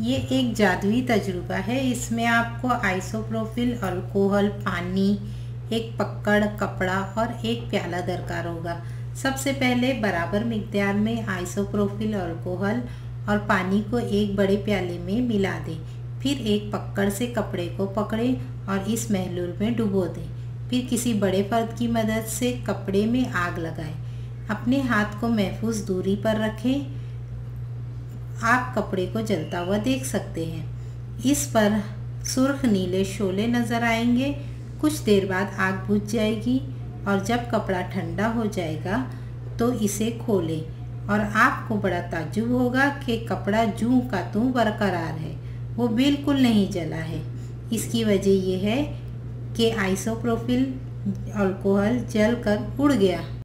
ये एक जादुई तजुर्बा है। इसमें आपको आइसोप्रोपिल अल्कोहल, पानी, एक पकड़, कपड़ा और एक प्याला दरकार होगा। सबसे पहले बराबर मिक़दार में आइसोप्रोपिल अल्कोहल और पानी को एक बड़े प्याले में मिला दें। फिर एक पकड़ से कपड़े को पकड़ें और इस महलूल में डुबो दें। फिर किसी बड़े पर्द की मदद से कपड़े में आग लगाएं। अपने हाथ को महफूज दूरी पर रखें। आप कपड़े को जलता हुआ देख सकते हैं। इस पर सुर्ख नीले शोले नज़र आएंगे। कुछ देर बाद आग बुझ जाएगी और जब कपड़ा ठंडा हो जाएगा तो इसे खोलें और आपको बड़ा ताज्जुब होगा कि कपड़ा जूं का तूं बरकरार है, वो बिल्कुल नहीं जला है। इसकी वजह यह है कि आइसोप्रोपिल अल्कोहल जलकर उड़ गया।